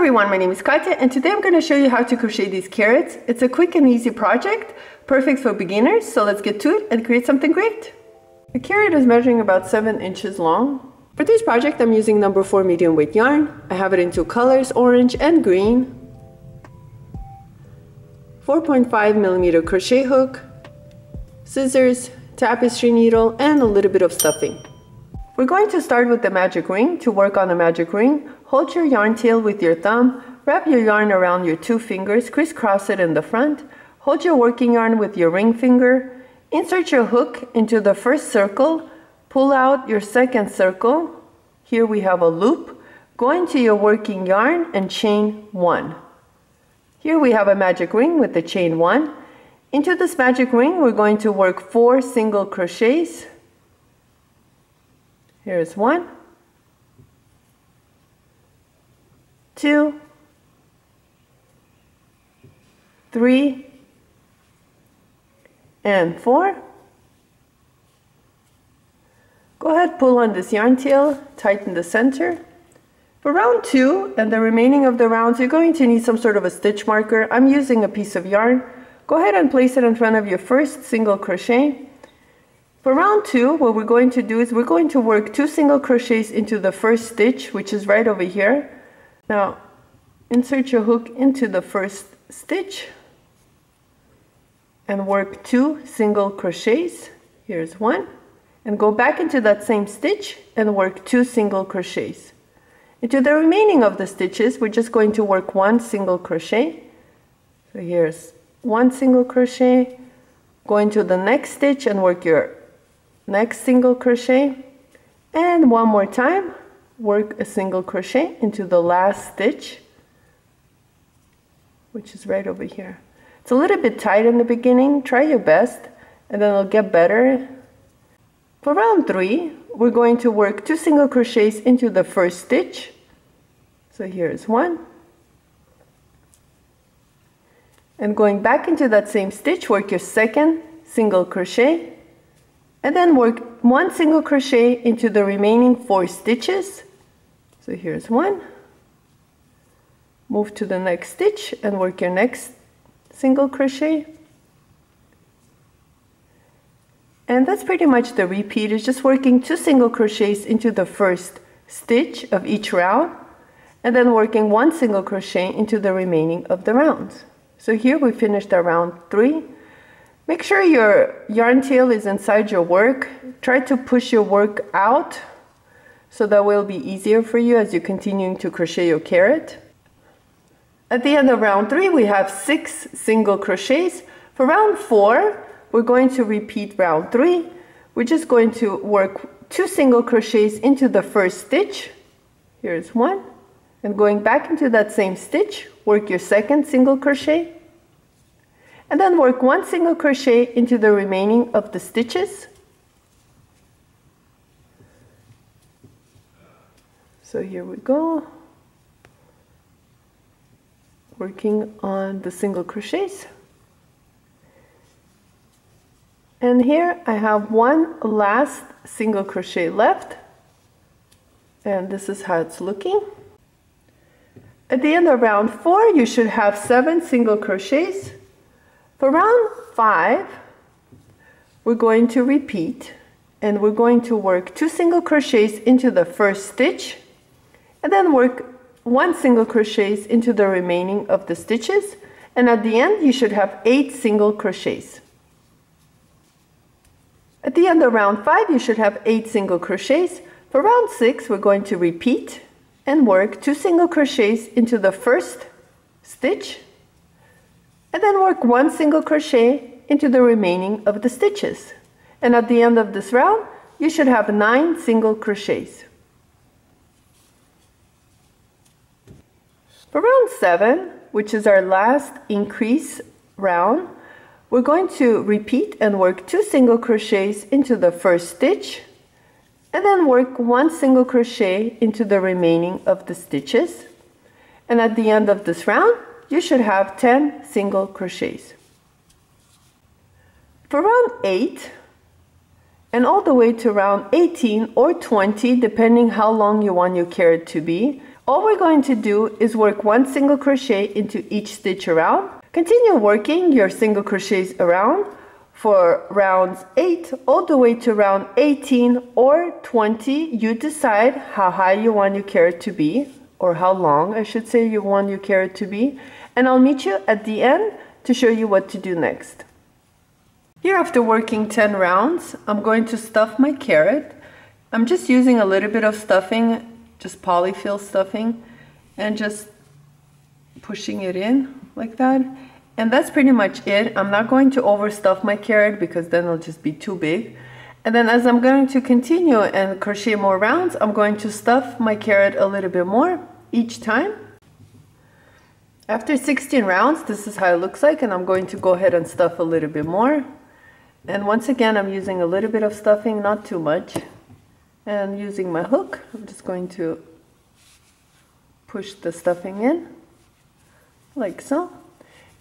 everyone, my name is Katya and today I'm going to show you how to crochet these carrots. It's a quick and easy project, perfect for beginners, so let's get to it and create something great. The carrot is measuring about 7 inches long. For this project I'm using number 4 medium weight yarn. I have it in two colors, orange and green. 4.5mm crochet hook, scissors, tapestry needle and a little bit of stuffing. We're going to start with the magic ring. To work on a magic ring, hold your yarn tail with your thumb, wrap your yarn around your two fingers, crisscross it in the front, hold your working yarn with your ring finger, insert your hook into the first circle, pull out your second circle, here we have a loop, go into your working yarn and chain 1. Here we have a magic ring with the chain 1. Into this magic ring we're going to work 4 single crochets. Here's 1, 2, 3, and 4. Go ahead, pull on this yarn tail, tighten the center. For round 2 and the remaining of the rounds, you're going to need some sort of a stitch marker. I'm using a piece of yarn. Go ahead and place it in front of your first single crochet. For round 2, what we're going to do is we're going to work 2 single crochets into the first stitch, which is right over here. Now, insert your hook into the first stitch and work 2 single crochets. Here's 1. And go back into that same stitch and work 2 single crochets. Into the remaining of the stitches, we're just going to work 1 single crochet. So here's 1 single crochet. Go into the next stitch and work your next single crochet, and one more time work a single crochet into the last stitch, which is right over here. It's a little bit tight in the beginning, try your best and then it'll get better. For round 3 we're going to work 2 single crochets into the first stitch, so here's 1, and going back into that same stitch work your second single crochet and then work 1 single crochet into the remaining 4 stitches. So here's 1, move to the next stitch and work your next single crochet, and that's pretty much the repeat. It's just working 2 single crochets into the first stitch of each round and then working 1 single crochet into the remaining of the rounds. So here we finished our round 3. Make sure your yarn tail is inside your work. Try to push your work out so that will be easier for you as you're continuing to crochet your carrot. At the end of round 3 we have 6 single crochets. For round 4 we're going to repeat round 3. We're just going to work 2 single crochets into the first stitch. Here's 1, and going back into that same stitch work your second single crochet and then work 1 single crochet into the remaining of the stitches. So here we go, working on the single crochets. And here I have one last single crochet left, and this is how it's looking. At the end of round 4 you should have 7 single crochets. For round 5, we're going to repeat and we're going to work 2 single crochets into the first stitch and then work 1 single crochets into the remaining of the stitches, and at the end you should have 8 single crochets. At the end of round 5 you should have 8 single crochets. For round 6 we're going to repeat and work 2 single crochets into the first stitch and then work 1 single crochet into the remaining of the stitches, and at the end of this round you should have 9 single crochets. For round 7, which is our last increase round, we're going to repeat and work 2 single crochets into the first stitch and then work 1 single crochet into the remaining of the stitches, and at the end of this round you should have 10 single crochets. For round 8 and all the way to round 18 or 20, depending how long you want your carrot to be, All we're going to do is work one single crochet into each stitch around. Continue working your single crochets around for rounds 8 all the way to round 18 or 20. You decide how high you want your carrot to be, or how long I should say you want your carrot to be, and I'll meet you at the end to show you what to do next. Here, after working 10 rounds, I'm going to stuff my carrot. I'm just using a little bit of stuffing, just polyfill stuffing, and just pushing it in like that. And that's pretty much it. I'm not going to overstuff my carrot because then it'll just be too big. And then as I'm going to continue and crochet more rounds, I'm going to stuff my carrot a little bit more each time. After 16 rounds, this is how it looks like, and I'm going to go ahead and stuff a little bit more. And once again, I'm using a little bit of stuffing, not too much. And using my hook, I'm just going to push the stuffing in, like so.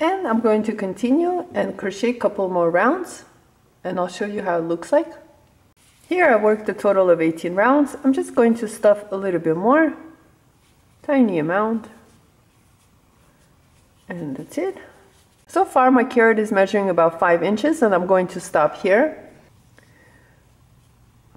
And I'm going to continue and crochet a couple more rounds, and I'll show you how it looks like. Here I worked a total of 18 rounds. I'm just going to stuff a little bit more, tiny amount, and that's it. So far my carrot is measuring about 5 inches, and I'm going to stop here.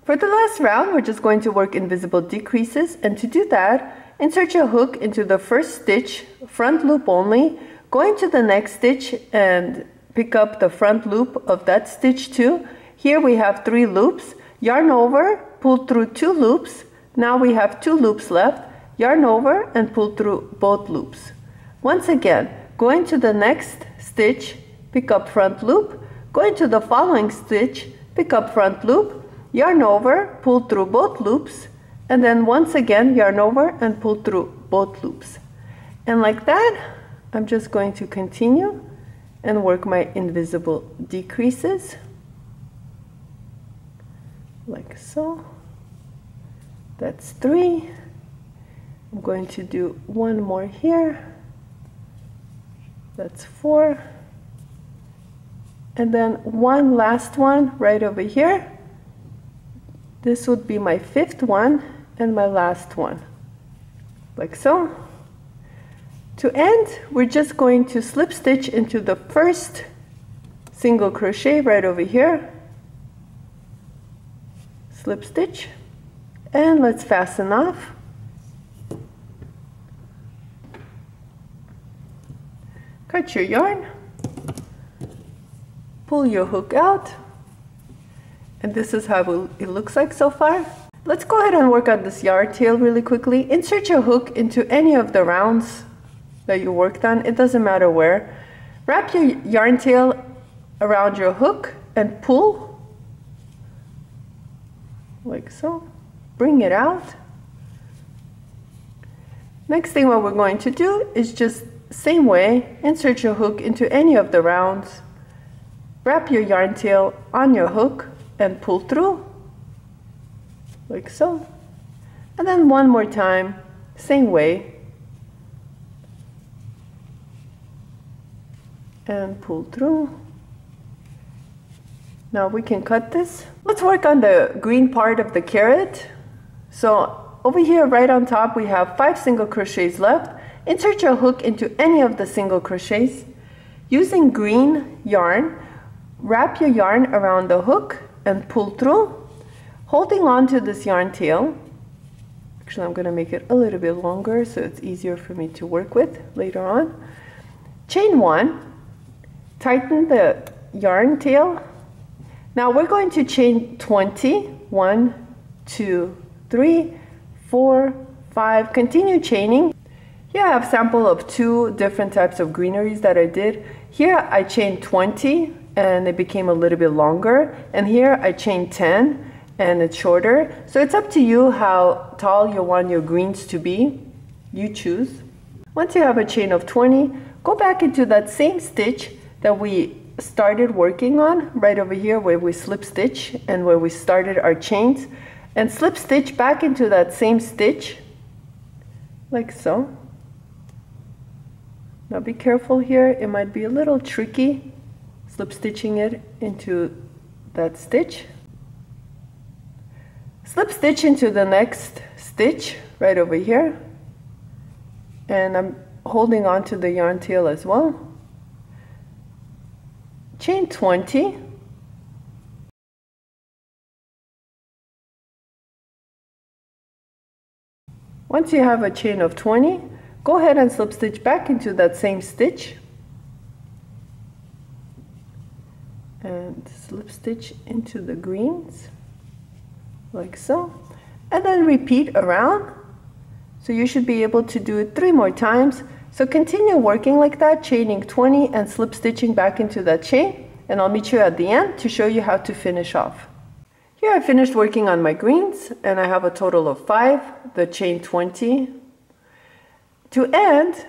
For the last round, we're just going to work invisible decreases, and to do that, insert your hook into the first stitch, front loop only, go into the next stitch and pick up the front loop of that stitch too. Here we have 3 loops. Yarn over, pull through 2 loops. Now we have 2 loops left. Yarn over and pull through both loops. Once again, go into the next stitch, pick up front loop. Go into the following stitch, pick up front loop. Yarn over, pull through both loops. And then once again, yarn over and pull through both loops. And like that, I'm just going to continue and work my invisible decreases, like so. That's 3. I'm going to do 1 more here. That's 4. And then one last one right over here. This would be my 5th one and my last one, like so. To end, we're just going to slip stitch into the first single crochet right over here. Slip stitch, and let's fasten off. Cut your yarn, pull your hook out, and this is how it looks like so far. Let's go ahead and work on this yarn tail really quickly. Insert your hook into any of the rounds that you worked on, it doesn't matter where. Wrap your yarn tail around your hook and pull, like so. Bring it out. Next thing what we're going to do is just same way, insert your hook into any of the rounds, wrap your yarn tail on your hook and pull through, like so. And then one more time, same way, and pull through. Now we can cut this. Let's work on the green part of the carrot. So over here right on top we have 5 single crochets left. Insert your hook into any of the single crochets. Using green yarn, wrap your yarn around the hook and pull through, holding on to this yarn tail. Actually, I'm going to make it a little bit longer so it's easier for me to work with later on. Chain 1, tighten the yarn tail. Now we're going to chain 20, 1, 2, 3, 4, 5, continue chaining. Here I have a sample of 2 different types of greeneries that I did. Here I chained 20 and it became a little bit longer, and here I chained 10 and it's shorter. So it's up to you how tall you want your greens to be, you choose. Once you have a chain of 20, go back into that same stitch that we started working on right over here where we slip stitch and where we started our chains, and slip stitch back into that same stitch, like so. Now be careful here, it might be a little tricky slip stitching it into that stitch. Slip stitch into the next stitch right over here, and I'm holding on to the yarn tail as well. Chain 20, once you have a chain of 20, go ahead and slip stitch back into that same stitch and slip stitch into the greens like so, and then repeat around. So you should be able to do it 3 more times. So continue working like that, chaining 20 and slip stitching back into that chain, and I'll meet you at the end to show you how to finish off. Here I finished working on my greens and I have a total of 5, the chain 20. To end,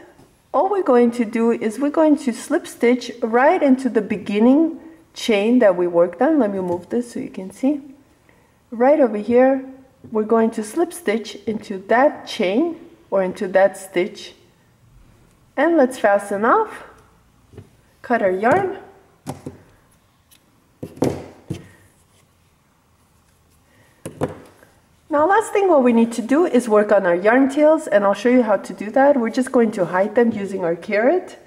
all we're going to do is we're going to slip stitch right into the beginning chain that we worked on. Let me move this so you can see. Right over here, we're going to slip stitch into that chain or into that stitch. And let's fasten off, cut our yarn, now last thing what we need to do is work on our yarn tails, and I'll show you how to do that. We're just going to hide them using our carrot,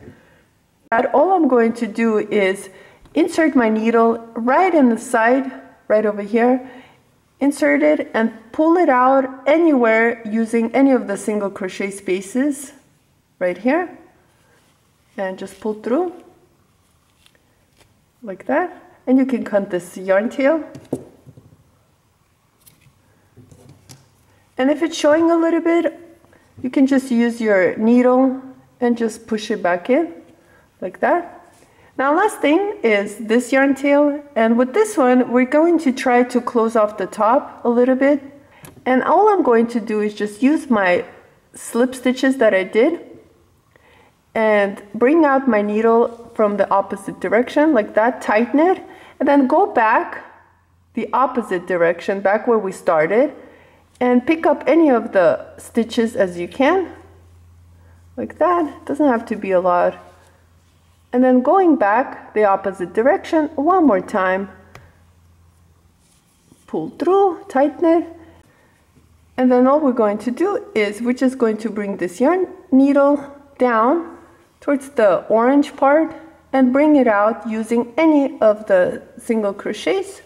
and all I'm going to do is insert my needle right in the side, right over here, insert it and pull it out anywhere using any of the single crochet spaces right here, and just pull through like that, and you can cut this yarn tail. And if it's showing a little bit, you can just use your needle and just push it back in like that. Now last thing is this yarn tail, and with this one we're going to try to close off the top a little bit, and all I'm going to do is just use my slip stitches that I did and bring out my needle from the opposite direction like that, tighten it, and then go back the opposite direction, back where we started, and pick up any of the stitches as you can like that, doesn't have to be a lot, and then going back the opposite direction one more time, pull through, tighten it, and then all we're going to do is we're just going to bring this yarn needle down towards the orange part and bring it out using any of the single crochets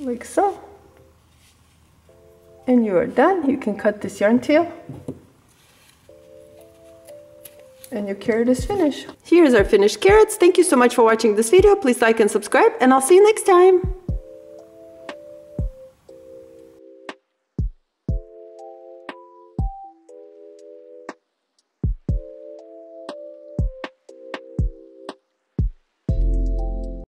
like so, and you are done. You can cut this yarn tail and your carrot is finished. Here's our finished carrots. Thank you so much for watching this video. Please like and subscribe, and I'll see you next time.